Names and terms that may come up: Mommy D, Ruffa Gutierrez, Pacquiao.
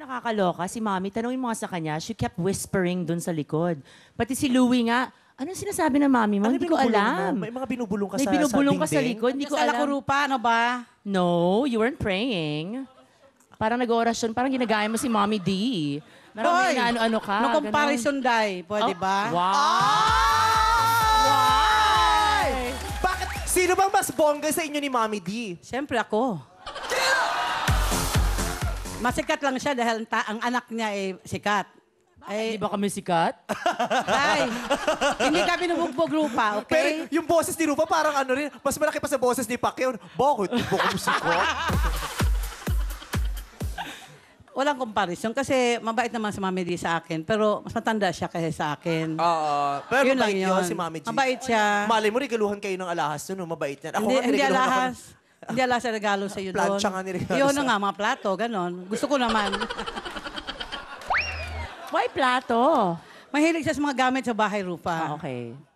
Nakakaloka, si Mommy, tanongin mo nga sa kanya, she kept whispering dun sa likod. Pati si Louie nga, ano sinasabi ng Mommy mo? Ano, hindi ko alam. Mo? May mga binubulong ka sa dingding? May binubulong ka sa likod, hindi ko alam. Nasa lakurupa, ano ba? No, you weren't praying. Parang nag-orasyon, parang ginagaya mo si Mommy D. Marami na ano-ano ka. No comparison, Day. Pwede ba? Wow! Why? Bakit? Sino bang mas bongga sa inyo ni Mommy D? Siyempre ako. Masikat lang siya dahil ang anak niya ay sikat. Hindi ba kami sikat? Ay, hindi kami nabugbog Ruffa, okay? Pero yung boses ni Ruffa parang ano rin, mas malaki pa sa boses ni Pacquiao. Bakit? Hindi ba kami sikat? Walang comparison kasi mabait naman si Mommy D sa akin, pero mas matanda siya kaya sa akin. Oo. Pero yun mabait yun si Mommy D. Mabait siya. Malay mo, regaluhan kayo ng alahas nun, mabait niya. Ako hindi alahas. Hindi ala sa regalo sa iyo doon. Plancha nga ni regalo. Yun nga, mga plato, ganon. Gusto ko naman. Why plato? Mahilig siya sa mga gamit sa bahay, Ruffa. Ah, okay.